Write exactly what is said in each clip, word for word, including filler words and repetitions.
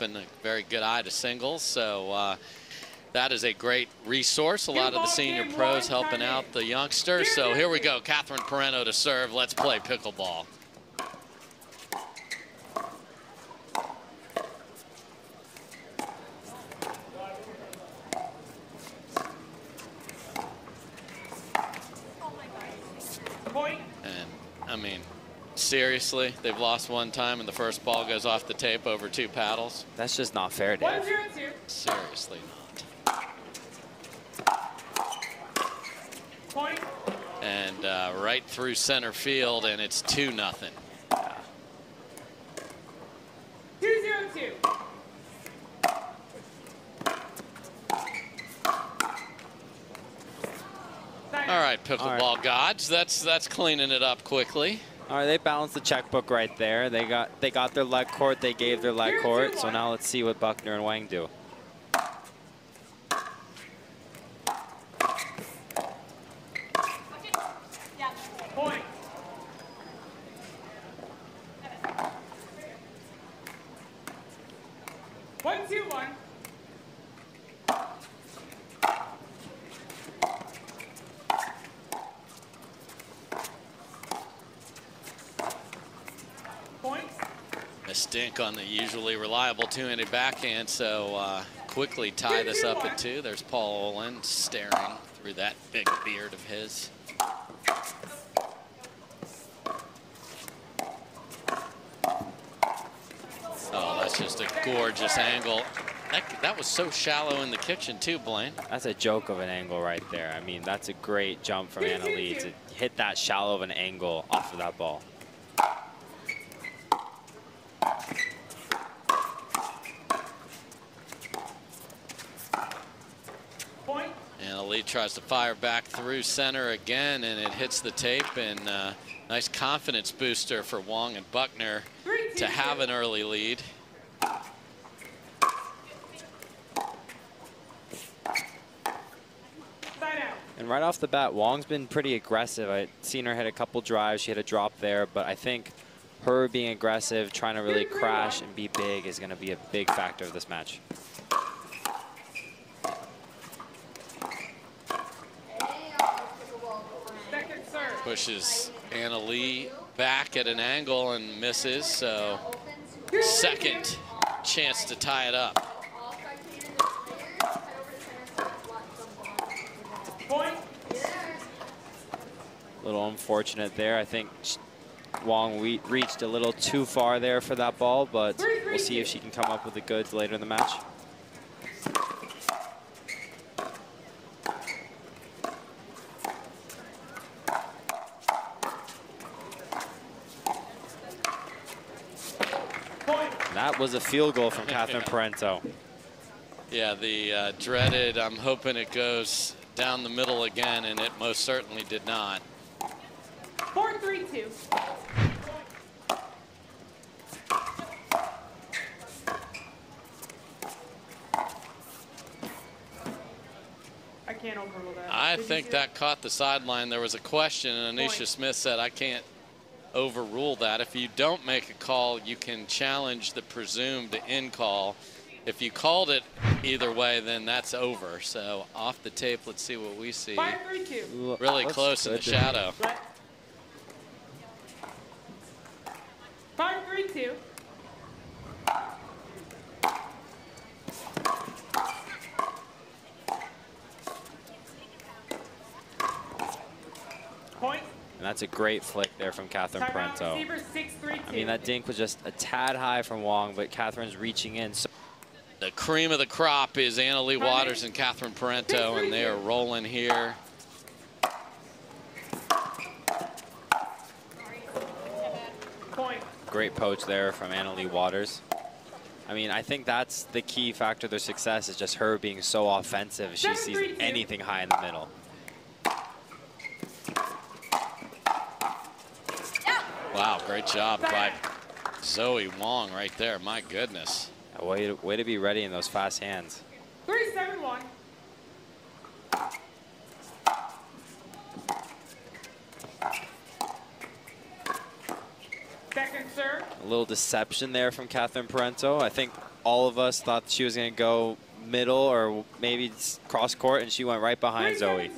up and a very good eye to singles. So uh, that is a great resource. A lot of the senior pros helping out the youngsters. So here we go. Catherine Parenteau to serve. Let's play pickleball. I mean, seriously, they've lost one time and the first ball goes off the tape over two paddles. That's just not fair, Dad. Seriously not. Point. And uh, right through center field, and it's two nothing. Yeah. Two zero two. All right, pickleball All right. gods, that's that's cleaning it up quickly. All right, they balanced the checkbook right there. They got they got their leg court, they gave their leg court. So now let's see what Buckner and Wang do. Point. One, two, one. Dink on the usually reliable two-handed backhand, so uh, quickly tie this up at two. There's Paul Olin staring through that big beard of his. Oh, that's just a gorgeous angle. That, that was so shallow in the kitchen too, Blaine. That's a joke of an angle right there. I mean, that's a great jump from Anna Leigh to hit that shallow of an angle off of that ball. Tries to fire back through center again, and it hits the tape, and uh, nice confidence booster for Wang and Buckner to have an early lead. And right off the bat, Wang's been pretty aggressive. I've seen her hit a couple drives. She hit a drop there, but I think her being aggressive, trying to really crash and be big is going to be a big factor of this match. Pushes Anna Leigh back at an angle and misses, so second chance to tie it up. Point. A little unfortunate there. I think Wang reached a little too far there for that ball, but we'll see if she can come up with the goods later in the match. That was a field goal from Catherine Parenteau. Yeah, the uh, dreaded, I'm hoping it goes down the middle again, and it most certainly did not. four three two. I can't overrule that. I did think that it? Caught the sideline. There was a question, and Anisha Point. Smith said, I can't overrule that. If you don't make a call, you can challenge the presumed in call. If you called it either way, then that's over. So off the tape, let's see what we see. Five, three, two. Really that's close in the shadow. Five, three, two. Point. And that's a great flick there from Catherine Parenteau. I mean, that dink was just a tad high from Wang, but Catherine's reaching in. So the cream of the crop is Anna Leigh Waters and Catherine Parenteau, and they are rolling here. Great poach there from Anna Leigh Waters. I mean, I think that's the key factor of their success is just her being so offensive. She sees anything high in the middle. Wow, great job by Zoe Wang right there. My goodness. Way to, way to be ready in those fast hands. three seven one. Second serve. A little deception there from Catherine Parenteau. I think all of us thought she was going to go middle or maybe cross court, and she went right behind Zoe.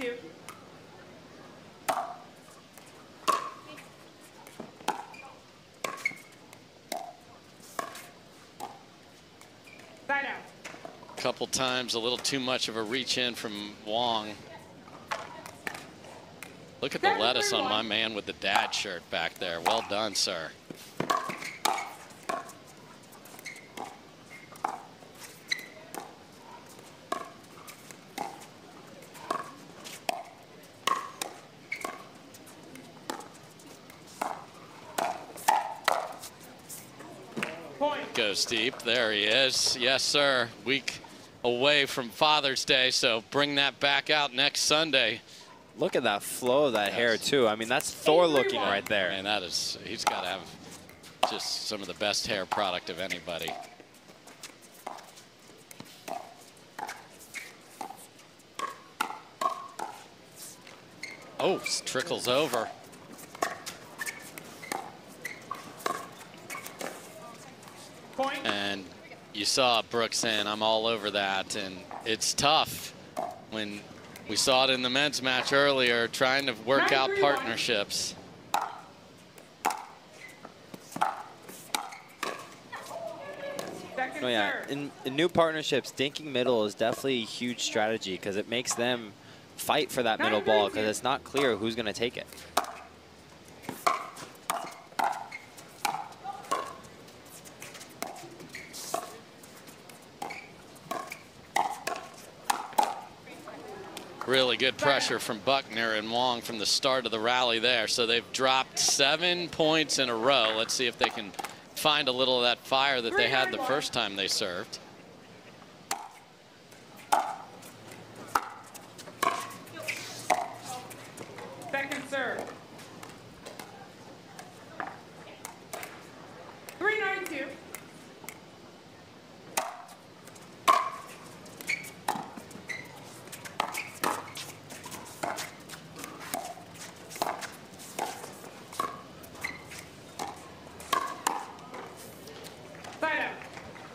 Couple times, a little too much of a reach in from Wang. Look at the lettuce on my man with the dad shirt back there. Well done, sir. Point. Goes deep. There he is. Yes, sir. Week away from Father's Day, so bring that back out next Sunday. Look at that flow of that yes. hair, too. I mean, that's Thor looking right there. Man, that is, he's got to have just some of the best hair product of anybody. Oh, trickles over. Point. And you saw Brooke saying, I'm all over that. And it's tough when we saw it in the men's match earlier, trying to work out partnerships. Oh yeah, in, in new partnerships, dinking middle is definitely a huge strategy because it makes them fight for that middle ball because it's not clear who's going to take it. Really good pressure from Buckner and Wang from the start of the rally there. So they've dropped seven points in a row. Let's see if they can find a little of that fire that they had the first time they served. Second serve. three nine two.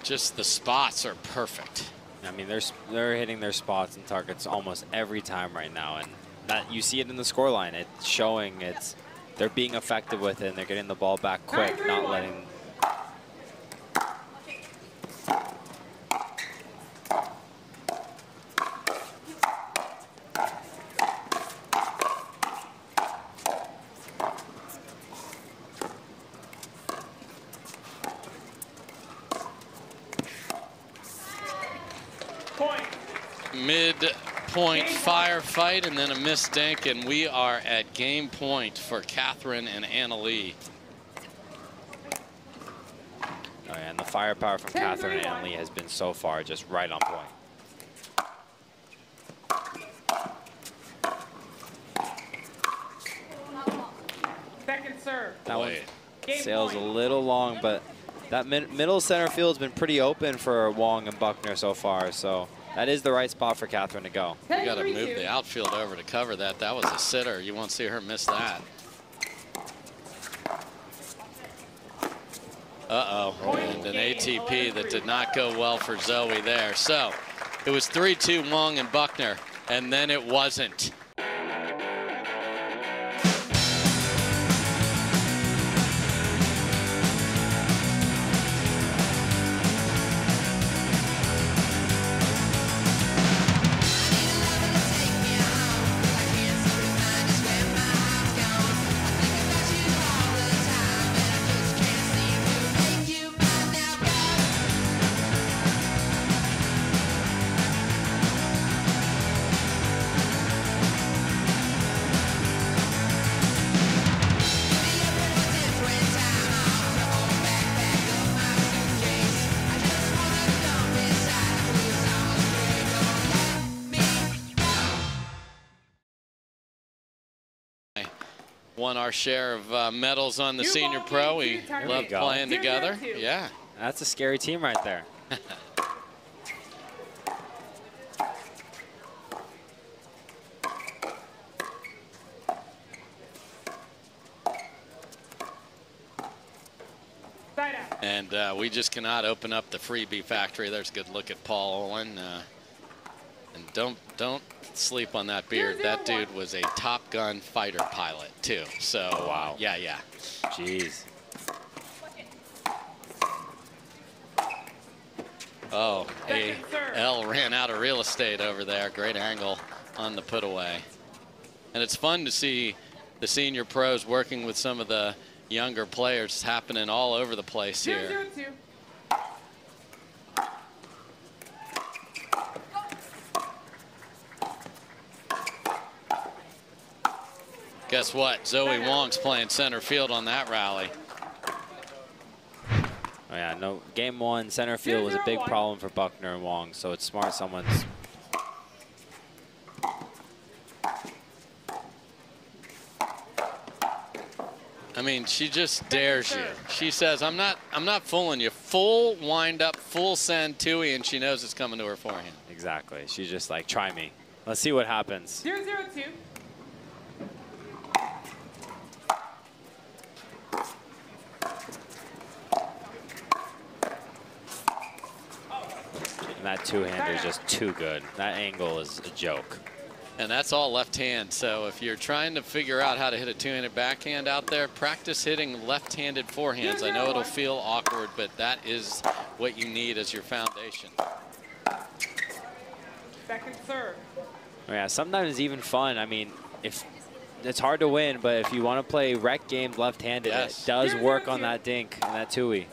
Just the spots are perfect. I mean, they're, they're hitting their spots and targets almost every time right now. And that you see it in the scoreline. It's showing it's they're being effective with it, and they're getting the ball back quick, Nine, three, not one. letting. Point firefight and then a missed dink, and we are at game point for Catherine and Anna Leigh. Oh yeah, and the firepower from Catherine and Anna Leigh has been so far just right on point. Second serve. That one sails a little long, but that mid middle center field's been pretty open for Wang and Buckner so far, so. That is the right spot for Catherine to go. You got to move the outfield over to cover that. That was a sitter. You won't see her miss that. Uh-oh. And an A T P that did not go well for Zoe there. So it was three two Wang and Buckner, and then it wasn't. Won our share of uh, medals on the New senior pro. We love playing two, together. Two, two. Yeah, that's a scary team right there. Side out. And uh, we just cannot open up the freebie factory. There's a good look at Paul Olin. Uh, and don't don't sleep on that beard. That dude was a Top Gun fighter pilot too. So oh, wow. Yeah, yeah. Jeez. Oh, A L ran out of real estate over there. Great angle on the put away. And it's fun to see the senior pros working with some of the younger players. Happening all over the place here. Two, two, two. Guess what? Zoe Wang's playing center field on that rally. Oh yeah, no, game one, center field was a big problem for Buckner and Wang, so it's smart someone's. I mean, she just dares you. She says, I'm not I'm not fooling you. Full wind up, full send, two-y, and she knows it's coming to her forehand. Exactly, she's just like, try me. Let's see what happens. Zero, zero, two. That two-hander is just too good. That angle is a joke. And that's all left hand. So if you're trying to figure out how to hit a two-handed backhand out there, practice hitting left-handed forehands. I know it'll feel awkward, but that is what you need as your foundation. Second serve. Yeah, sometimes it's even fun. I mean, if it's hard to win, but if you want to play rec game left-handed, yes. It does work on that dink and that two-y.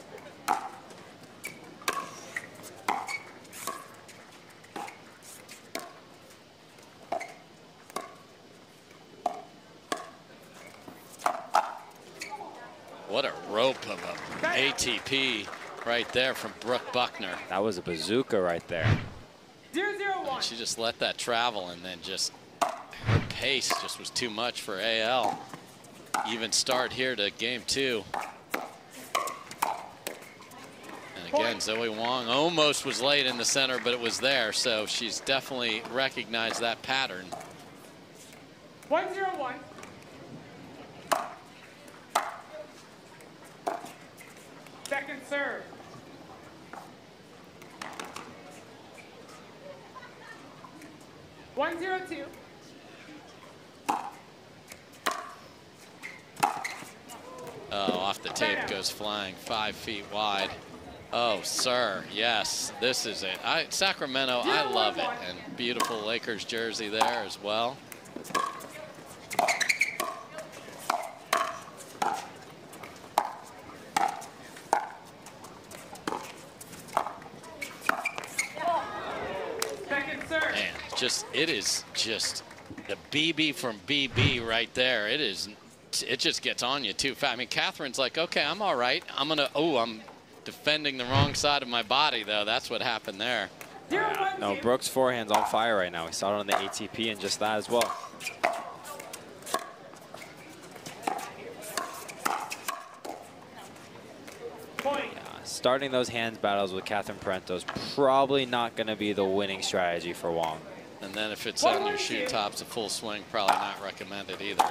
What a rope of an A T P right there from Brooke Buckner. That was a bazooka right there. Zero, zero, one. She just let that travel, and then just her pace just was too much for A L. Even start here to game two. And again, Zoe Wang almost was late in the center, but it was there. So she's definitely recognized that pattern. One, zero, one. Second serve. One, zero, two. Oh, off the tape goes flying five feet wide. Oh, sir, yes, this is it. I, Sacramento, I love it. And beautiful Lakers jersey there as well. Just, it is just the B B from B B right there. It is, it just gets on you too fast. I mean, Catherine's like, okay, I'm all right. I'm gonna, oh, I'm defending the wrong side of my body though. That's what happened there. Yeah. No, Brooke's forehand's on fire right now. We saw it on the A T P and just that as well. Starting those hands battles with Catherine Parenteau is probably not gonna be the winning strategy for Wang. And then if it's on your shoe tops, a full swing, probably not recommended either.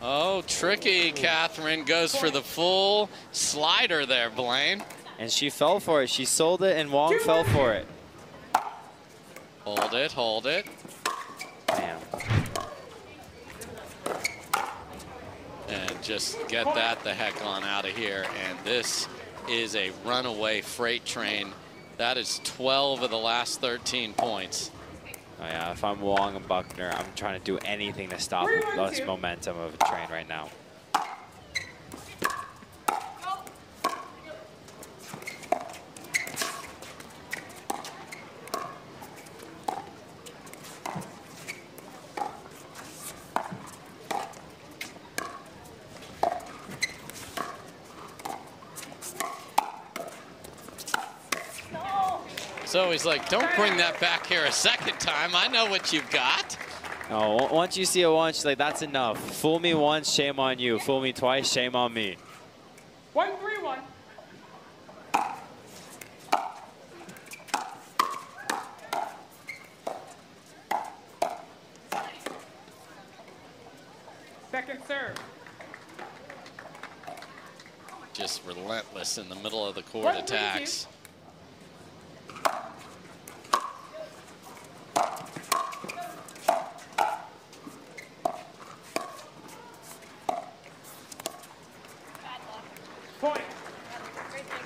Oh, tricky. Catherine goes for the full slider there, Blaine. And she fell for it. She sold it and Wang fell for it. Hold it, hold it. Bam. And just get that the heck on out of here. And this is a runaway freight train. That is twelve of the last thirteen points. Oh yeah, if I'm Wang and Buckner, I'm trying to do anything to stop this momentum of a train right now. So he's like, don't bring that back here a second time. I know what you've got. No, once you see it once, like, that's enough. Fool me once, shame on you. Fool me twice, shame on me. One, three, one. Second serve. Just relentless in the middle of the court one, attacks. Three,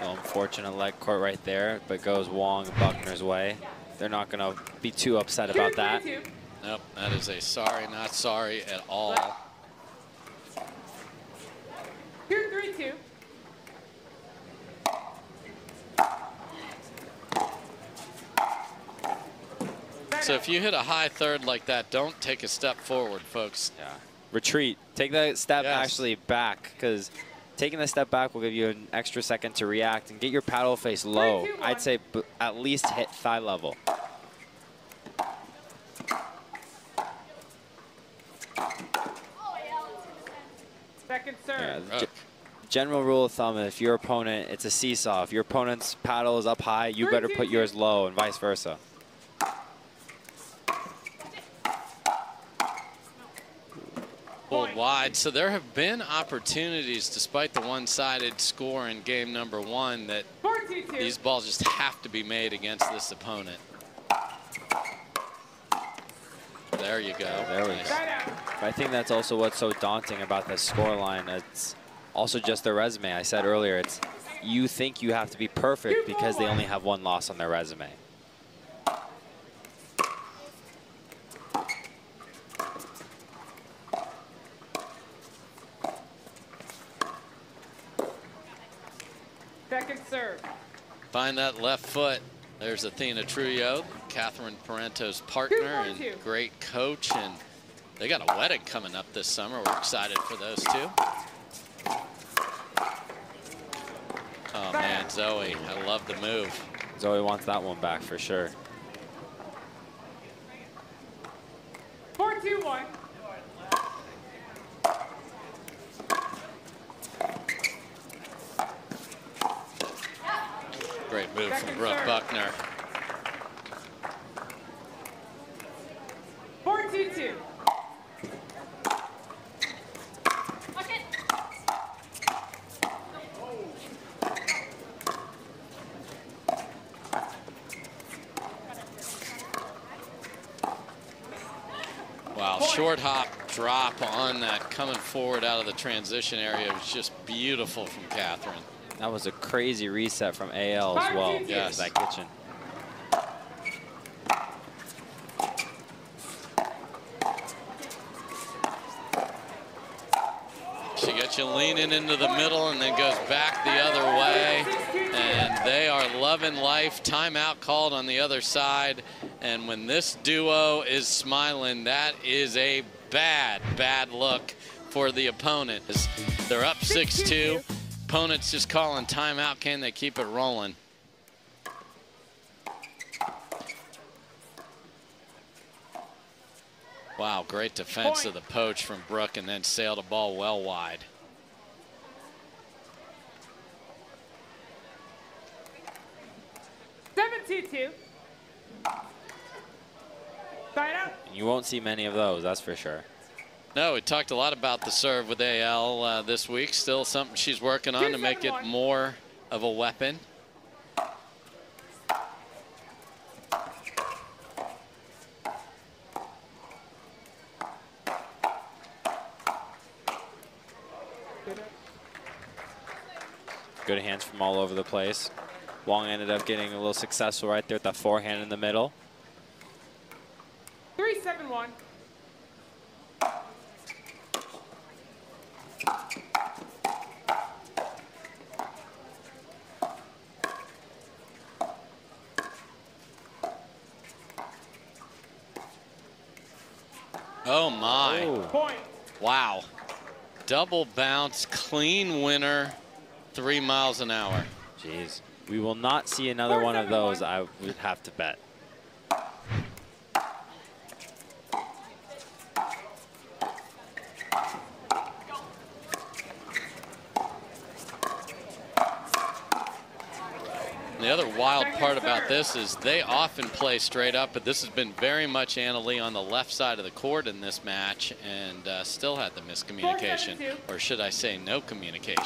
Unfortunate leg court right there, but goes Wang Buckner's way. They're not going to be too upset about that. Nope, that is a sorry, not sorry at all. Here, three, two. So if you hit a high third like that, don't take a step forward, folks. Yeah. Retreat. Take that step yes. actually back, because taking a step back will give you an extra second to react and get your paddle face low. Three, two, I'd say b at least hit thigh level. Second serve. Yeah, general rule of thumb, if your opponent, it's a seesaw. If your opponent's paddle is up high, you Three, better two, put yours low and vice versa. Wide. So there have been opportunities, despite the one-sided score in game number one, that these balls just have to be made against this opponent. There you go. There we nice. go. I think that's also what's so daunting about this scoreline. It's also just their resume. I said earlier, it's you think you have to be perfect because they only have one loss on their resume. Find that left foot. There's Athena Trujillo, Catherine Parenteau's partner and great coach, and they got a wedding coming up this summer. We're excited for those two. Oh man, Zoe, I love the move. Zoe wants that one back for sure. four two one. Great move Second from Brooke serve. Buckner. four two two. Okay. Wow, Point. Short hop drop on that coming forward out of the transition area was just beautiful from Catherine. That was a crazy reset from A L as well. Yes, that kitchen. She gets you leaning into the middle and then goes back the other way. And they are loving life. Timeout called on the other side. And when this duo is smiling, that is a bad, bad look for the opponent. They're up six two. Opponents just calling timeout. Can they keep it rolling? Wow, great defense Point. of the poach from Brooke, and then sailed a ball well wide. seven two two. You won't see many of those, that's for sure. No, we talked a lot about the serve with A L uh, this week. Still something she's working on Two, to seven, make it one. more of a weapon. Good hands from all over the place. Wang ended up getting a little successful right there with that forehand in the middle. three seven one. Oh my. Ooh. Wow. Double bounce, clean winner, three miles an hour. Jeez. We will not see another Four, one seven, of those, one. I would have to bet. And the other wild part about this is they often play straight up, but this has been very much Anna Leigh on the left side of the court in this match, and uh, still had the miscommunication, or should I say no communication.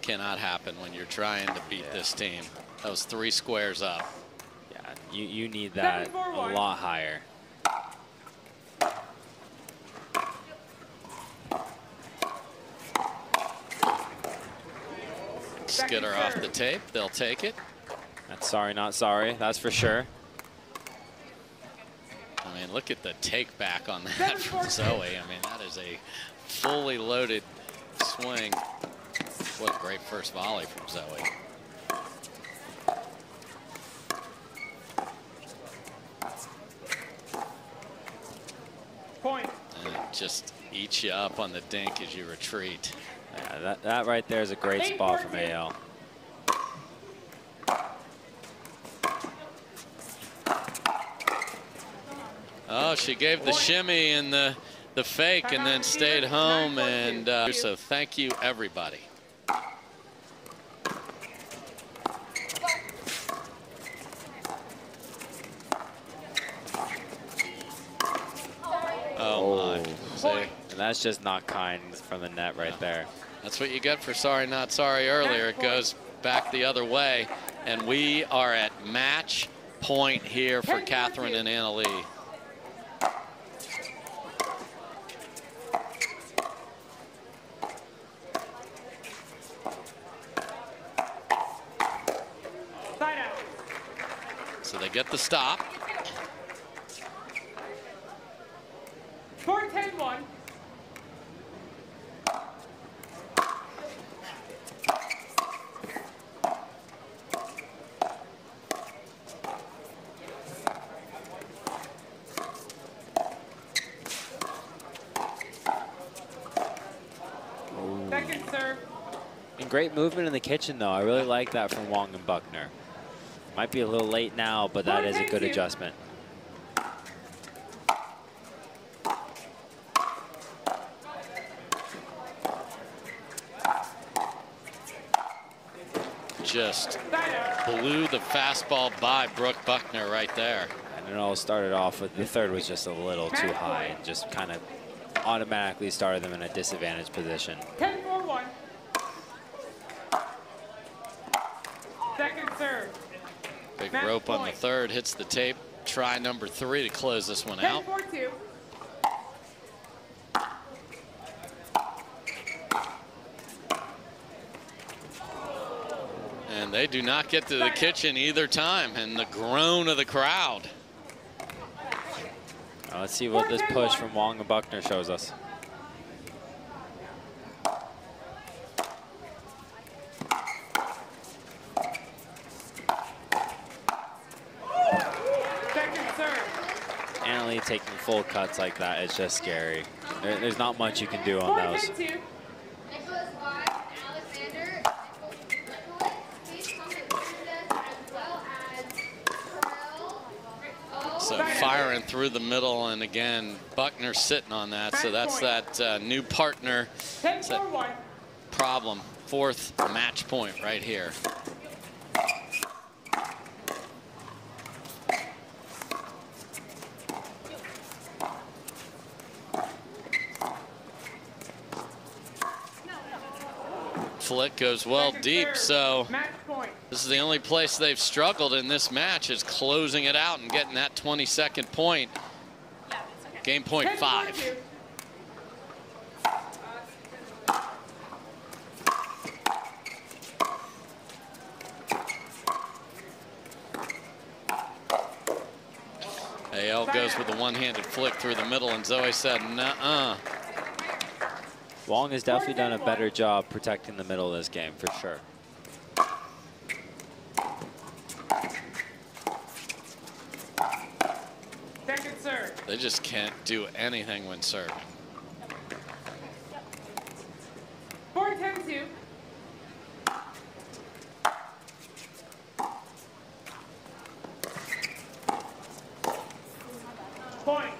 Cannot happen when you're trying to beat yeah. this team. That was three squares up. Yeah, you, you need that a lot higher. Skidder off the tape, they'll take it. That's sorry, not sorry, that's for sure. I mean, look at the take back on that from Zoe. I mean, that is a fully loaded swing. What a great first volley from Zoe. Point. And it just eats you up on the dink as you retreat. Yeah, that, that right there is a great Eight spot from A L. Oh, she gave the Point. shimmy and the, the fake and then stayed home. And uh, so thank you, everybody. And that's just not kind from the net right no. there. That's what you get for sorry, not sorry earlier. It goes back the other way. And we are at match point here for Catherine and Anna Leigh. So they get the stop. four ten one. Great movement in the kitchen, though. I really like that from Wang and Buckner. Might be a little late now, but that is a good adjustment. Just blew the fastball by Brooke Buckner right there. And it all started off with the third was just a little too high and just kind of automatically started them in a disadvantaged position. ten four one. Second serve. Big Max rope point. on the third, hits the tape. Try number three to close this one out. ten four two. And they do not get to the kitchen either time, and the groan of the crowd. Now let's see what this push from Wang and Buckner shows us. Taking full cuts like that, it's just scary. There, there's not much you can do on those. So firing through the middle, and again, Buckner sitting on that. So that's that uh, new partner. That's that problem. Fourth match point right here. Flick goes well deep, so this is the only place they've struggled in this match is closing it out and getting that twenty-second point. Game point five. A L goes with a one-handed flick through the middle, and Zoe said, nuh-uh. Wang has definitely done a better job protecting the middle of this game, for sure. Second serve. They just can't do anything when serving. four ten two. Point.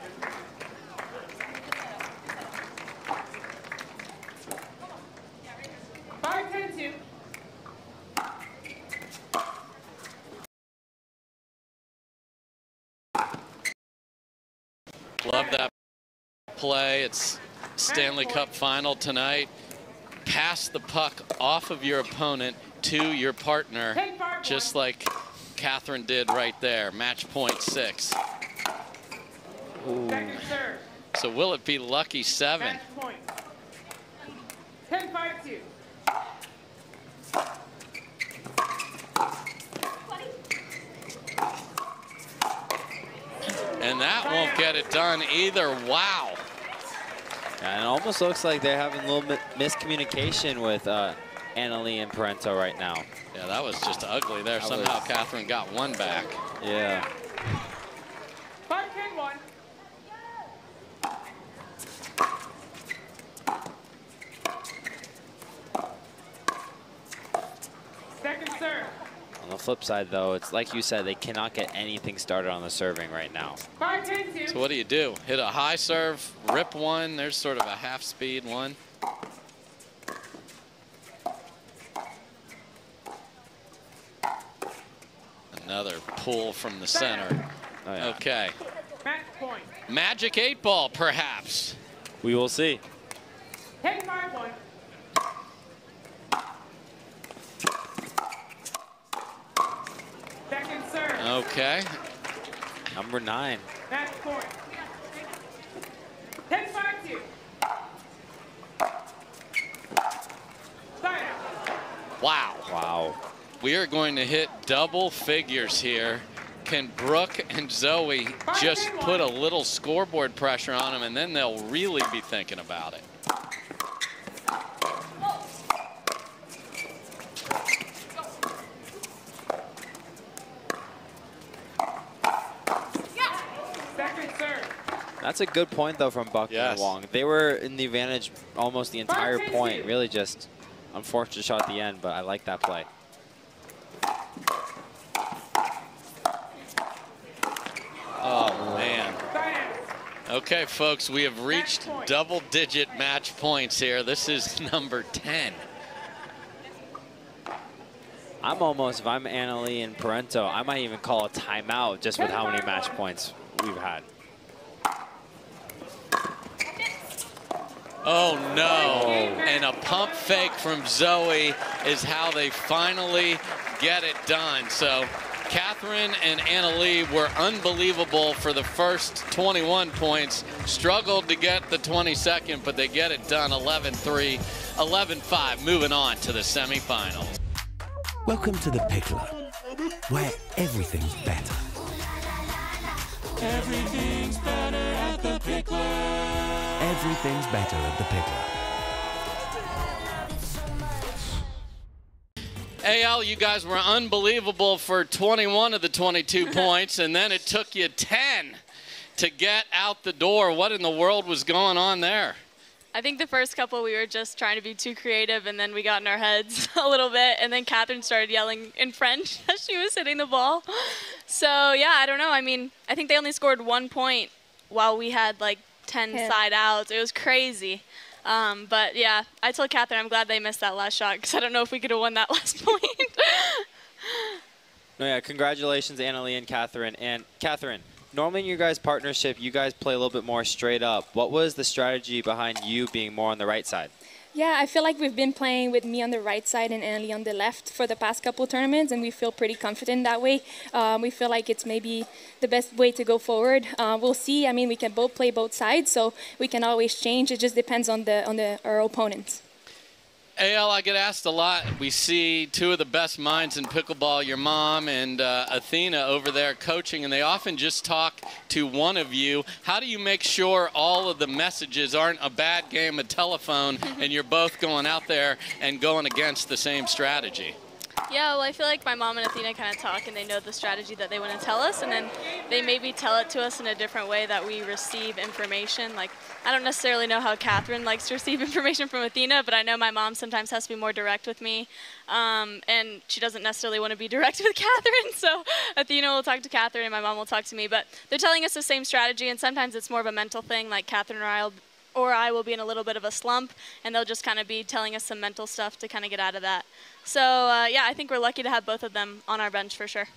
two. Love that play. It's Stanley Cup final tonight. Pass the puck off of your opponent to your partner, just like Catherine did right there. Match point six. Ooh. So will it be lucky seven? ten five two. And that won't get it done either. Wow. And it almost looks like they're having a little bit miscommunication with uh, Anna Leigh and Parenteau right now. Yeah, that was just ugly there. That Somehow was... Catherine got one back. Yeah. five ten one. Second serve. On the flip side, though, it's like you said, they cannot get anything started on the serving right now. five ten two. So what do you do? Hit a high serve, rip one. There's sort of a half-speed one. Another pull from the center. Oh, yeah. Okay. Magic eight ball, perhaps. We will see. ten five one. Second serve. Okay. Number nine. Match point. ten five two. Wow. Wow. We are going to hit double figures here. Can Brooke and Zoe just put a little scoreboard pressure on them, and then they'll really be thinking about it. That's a good point, though, from Buckner yes. and Wong. They were in the advantage almost the entire point. Really just unfortunate shot at the end, but I like that play. Oh, man. Okay, folks, we have reached double-digit match points here. This is number ten. I'm almost, if I'm Anna Leigh and Parenteau, I might even call a timeout just with how many match points we've had. Oh, no. And a pump fake from Zoe is how they finally get it done. So Catherine and Anna Leigh were unbelievable for the first twenty-one points, struggled to get the twenty-second, but they get it done eleven three, eleven five, moving on to the semifinals. Welcome to the Picklr, where everything's better. Everything's better at the Picklr. Everything's better at the Picklr. A L, you guys were unbelievable for twenty-one of the twenty-two points, and then it took you ten to get out the door. What in the world was going on there? I think the first couple we were just trying to be too creative, and then we got in our heads a little bit, and then Catherine started yelling in French as she was hitting the ball. So, yeah, I don't know. I mean, I think they only scored one point while we had, like, ten yeah. side outs. It was crazy. Um, but, yeah, I told Catherine I'm glad they missed that last shot because I don't know if we could have won that last point. No, yeah, congratulations, Anna Leigh and Catherine. And, Catherine, normally in your guys' partnership, you guys play a little bit more straight up. What was the strategy behind you being more on the right side? Yeah, I feel like we've been playing with me on the right side and Anna Leigh on the left for the past couple tournaments, and we feel pretty confident that way. Um, we feel like it's maybe the best way to go forward. Uh, we'll see. I mean, we can both play both sides, so we can always change. It just depends on the on the our opponents. A L, I get asked a lot. We see two of the best minds in pickleball, your mom and uh, Athena over there coaching, and they often just talk to one of you. How do you make sure all of the messages aren't a bad game of telephone and you're both going out there and going against the same strategy? Yeah, well, I feel like my mom and Athena kind of talk, and they know the strategy that they want to tell us, and then they maybe tell it to us in a different way that we receive information. Like, I don't necessarily know how Catherine likes to receive information from Athena, but I know my mom sometimes has to be more direct with me, um, and she doesn't necessarily want to be direct with Catherine, so Athena will talk to Catherine, and my mom will talk to me. But they're telling us the same strategy, and sometimes it's more of a mental thing, like Catherine or I will or I will be in a little bit of a slump, and they'll just kind of be telling us some mental stuff to kind of get out of that. So uh, yeah, I think we're lucky to have both of them on our bench for sure.